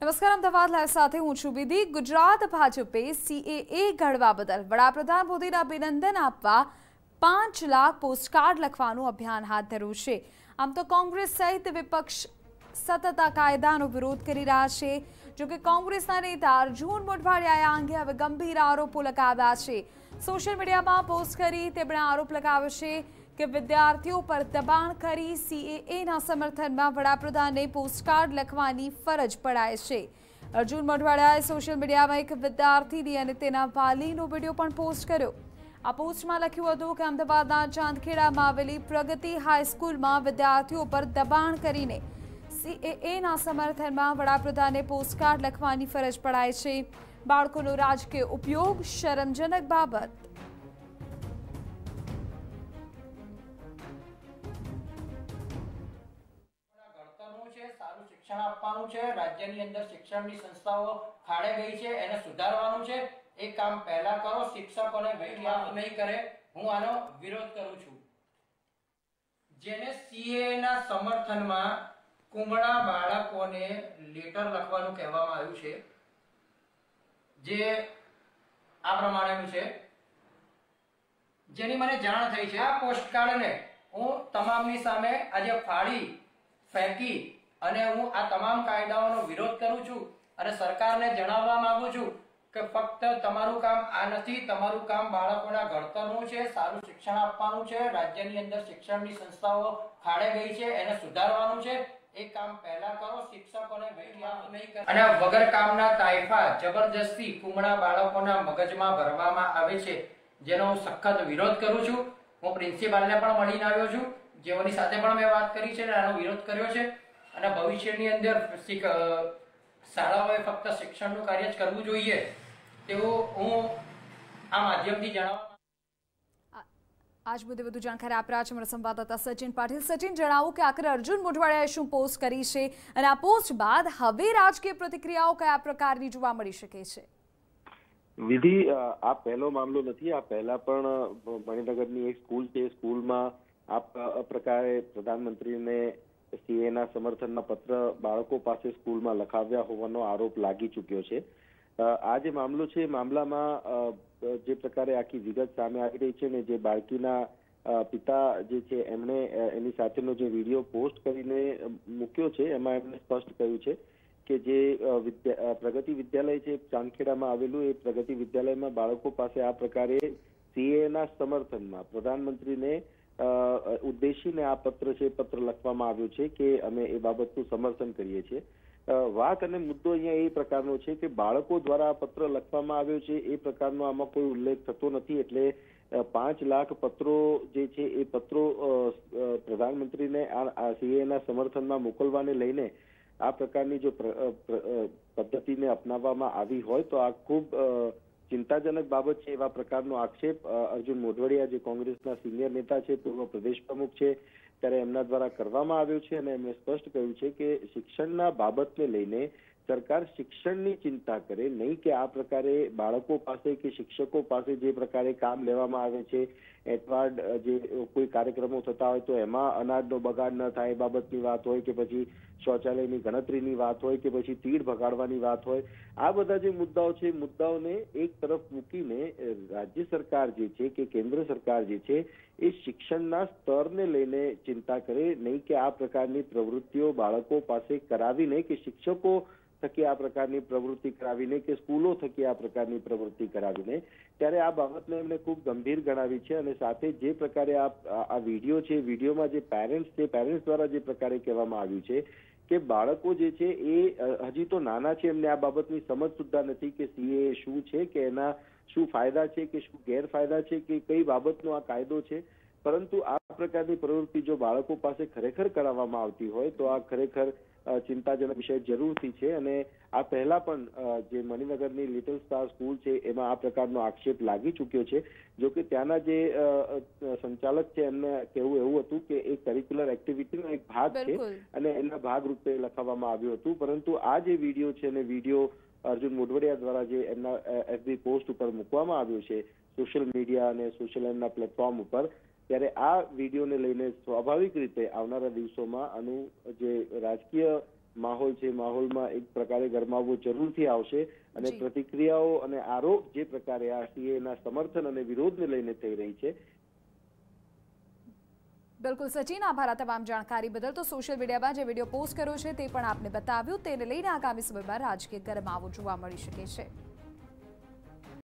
नमस्कार अमदावाद लाइव साथे हूँ છું વિધિ ગુજરાત ભાજપે CAA ઘડવા બદલ વડાપ્રધાન મોદીને અભિનંદન આપવા 5 લાખ પોસ્ટકાર્ડ લખવાનું અભિયાન હાથ ધર્યું છે આમ તો કોંગ્રેસ સહિત વિપક્ષ સતત આ કાયદાનો વિરોધ કરી રહ્યા છે જો કે કોંગ્રેસના નેતા અર્જુન મોઢવાડિયાએ આ અંગે હવે ગંભીર આરોપો લગાવ્યા છે સોશિયલ મીડિયામાં પોસ્ટ કરી તેમણે આરોપ લગાવ્યો છે કે વિદ્યાર્થીઓ પર દબાણ કરી CAA ના સમર્થનમાં વડાપ્રધાનને પોસ્ટકાર્ડ લખવાની ફરજ પડાય છે અર્જુન મોઢવાડિયાએ સોશિયલ મીડિયામાં એક વિદ્યાર્થીની અને તેના વાલીનો વિડિયો પણ પોસ્ટ કર્યો આ પોસ્ટમાં લખ્યું હતું કે અમદાવાદના ચાંદખેડામાં આવેલી પ્રગતિ હાઈ સ્કૂલમાં વિદ્યાર્થીઓ પર દબાણ કરીને CAA ના સમર્થનમાં વડાપ્રધાનને પોસ્ટકાર્ડ લખવાની ફરજ પડાય છે બાળકોનો રાજકીય ઉપયોગ શરમજનક બાબત शिक्षण આપવાનું છે રાજ્યની અંદર શિક્ષણની સંસ્થાઓ ખાડે ગઈ છે એને સુધારવાનું છે એ કામ પહેલા કરો શિક્ષકોને ભયલાપ નહીં કરે હું આનો વિરોધ કરું છું જેને CAA ના સમર્થનમાં કુંબળા બાળકોને લેટર લખવાનું કહેવામાં આવ્યું છે જે આ પ્રમાણેનું છે જેની મને જાણ થઈ છે આ પોસ્ટકાર્ડને હું તમામની સામે આજે ફાડી ફેંકી અને હું આ તમામ કાયદાઓનો વિરોધ કરું છું અને સરકારને જણાવવા માંગુ છું કે ફક્ત તમારું કામ આ નથી તમારું કામ બાળકોના ઘડતરનું છે સારું શિક્ષણ આપવાનું છે રાજ્યની અંદર શિક્ષણની સંસ્થાઓ ખાડે ગઈ છે એને સુધારવાનું છે એ કામ પહેલા કરો શિક્ષકોને ભયલાપ નહીં કરે અને વગર કામના તાયફા જબરદસ્તી કુમળા બાળકોના મગજમાં ભરવામાં આવે છે જેનો હું સખત વિરોધ કરું છું હું પ્રિન્સિપાલને પણ મળીને આવ્યો છું જેઓની સાથે પણ મેં વાત કરી છે અને આનો વિરોધ કર્યો છે અને ભવિષ્યની અંદર શાળાઓએ ફક્ત શિક્ષણનું કાર્ય જ કરવું જોઈએ તેવું હું આ માધ્યમથી જણાવવા આજ મુદ્દે વધુ જાણકારી આપ રહ્યા છે અમારા સંવાદદાતા સચિન પાટીલ સચિન જણાવો કે આખરે અર્જુન મોઢવાડિયાએ શું પોસ્ટ કરી છે અને આ પોસ્ટ બાદ હવે રાજકીય પ્રતિક્રિયાઓ કયા પ્રકારની જોવા મળી શકે છે વિધિ આ પહેલો મામલો નથી આ પહેલા પણ મણિનગરની એક સ્કૂલ છે સ્કૂલમાં આ પ્રકારે પ્રધાનમંત્રીને CAA ના સમર્થનમાં પત્ર બાળકો પાસે સ્કૂલમાં લખાવ્યા હોવાનો આરોપ લાગી ચૂક્યો છે આ જે મામલો છે મામલામાં જે પ્રકારે આખી વિગત સામે આવી રહી છે ને જે બાળકીના પિતા જે છે એમણે એની સાથેનો જે વિડીયો પોસ્ટ કરીને મૂક્યો છે એમાં એમણે સ્પષ્ટ કહ્યું છે કે જે પ્રગતિ વિદ્યાલય છે ચાંદખેડામાં આવેલું એ પ્રગતિ વિદ્યાલયમાં બાળકો પાસે આ પ્રકારે CAA ના સમર્થનમાં પ્રધાનમંત્રીને ઉદ્દેશીને આ પત્ર છે પત્ર લખવામાં આવ્યો છે કે અમે એ બાબતનું સમર્થન કરીએ છીએ વાત અને મુદ્દો અહીંયા એ પ્રકારનો છે કે બાળકો દ્વારા આ પત્ર લખવામાં આવ્યો છે એ પ્રકારનો આમાં કોઈ ઉલ્લેખ થતો નથી એટલે 5 લાખ પત્રો જે છે એ પત્રો પ્રધાનમંત્રીને આ CAA ના સમર્થનમાં મોકલવાને લઈને આ પ્રકારની જો પદ્ધતિને અપનાવવામાં આવી હોય તો આ ખૂબ ચિંતાજનક બાબત છે એવા પ્રકારનો આક્ષેપ અર્જુન મોઢવાડિયા જે કોંગ્રેસના સિનિયર નેતા છે પૂર્વ પ્રદેશ પ્રમુખ છે ત્યારે એમના દ્વારા કરવામાં આવ્યો છે અને એમણે સ્પષ્ટ કહ્યું છે કે શિક્ષણના બાબતને લઈને સરકાર શિક્ષણની ચિંતા કરે નહીં કે આ પ્રકારે બાળકો પાસે કે શિક્ષકો પાસે જે પ્રકારે કામ લેવામાં આવે છે એડવાર્ડ જે કોઈ કાર્યક્રમો થતા હોય તો એમાં અનાજનો બગાડ ન થાય એ બાબતની વાત હોય કે પછી શૌચાલયની ગણતરીની વાત હોય કે પછી તીડ ભગાડવાની વાત હોય આ બધા જે મુદ્દાઓ છે મુદ્દાઓને એક તરફ મૂકીને રાજ્ય સરકાર જે છે કે કેન્દ્ર સરકાર જે છે એ શિક્ષણના સ્તરને લઈને ચિંતા કરે નહીં કે આ પ્રકારની પ્રવૃત્તિઓ બાળકો પાસે કરાવીને કે શિક્ષકો થકી આ પ્રકારની પ્રવૃત્તિ કરાવીને કે સ્કૂલો થકી આ પ્રકારની પ્રવૃત્તિ કરાવીને ત્યારે આ બાબતને એમણે ખૂબ ગંભીર ગણાવી છે અને સાથે જે પ્રકારે આ વિડીયો છે વિડીયોમાં જે પેરેન્ટ્સ છે પેરેન્ટ્સ દ્વારા જે પ્રકારે કહેવામાં આવ્યું છે કે બાળકો જે છે એ હજી તો નાના છે એમને આ બાબતની સમજ સુદ્ધા નથી કે CAA શું છે કે એના શું ફાયદા છે કે શું ગેરફાયદા છે કે કઈ બાબતનો આ કાયદો છે પરંતુ આ પ્રકારની પ્રવૃત્તિ જો બાળકો પાસે ખરેખર કરાવવામાં આવતી હોય તો આ ખરેખર ચિંતાજનક વિષય જરૂરથી છે અને આ પહેલા પણ જે મણિનગરની લિટલ સ્ટાર સ્કૂલ છે એમાં આ પ્રકારનો આક્ષેપ લાગી ચૂક્યો છે જો કે ત્યાંના જે સંચાલક છે એમને કહેવું એવું હતું કે એક કરિક્યુલર એક્ટિવિટીનો એક ભાગ છે અને એના ભાગરૂપે લખાવવામાં આવ્યું હતું પરંતુ આ જે વિડીયો છે અને વિડીયો અર્જુન મોઢવાડિયા દ્વારા જે એમના FB પોસ્ટ ઉપર મૂકવામાં આવ્યો છે સોશિયલ મીડિયા અને સોશિયલ એમના પ્લેટફોર્મ ઉપર ત્યારે આ વિડીયોને લઈને સ્વાભાવિક રીતે આવનારા દિવસોમાં આનું જે રાજકીય माहौल छे माहौल में एक प्रकारे गरमावो जरूरथी आवशे अने प्रतिक्रियाओ अने आरोप जे प्रकारे आ सीएना समर्थन अने विरोध ने लईने थई रही छे। बिल्कुल सचिन, आभार तमाम जानकारी बदल। तो सोशल मीडिया में जो वीडियो पोस्ट करो छे ते पण आपने बताव्यो तेने लईने आगामी समय में राजकीय गरमावो जोवा मळी शके छे।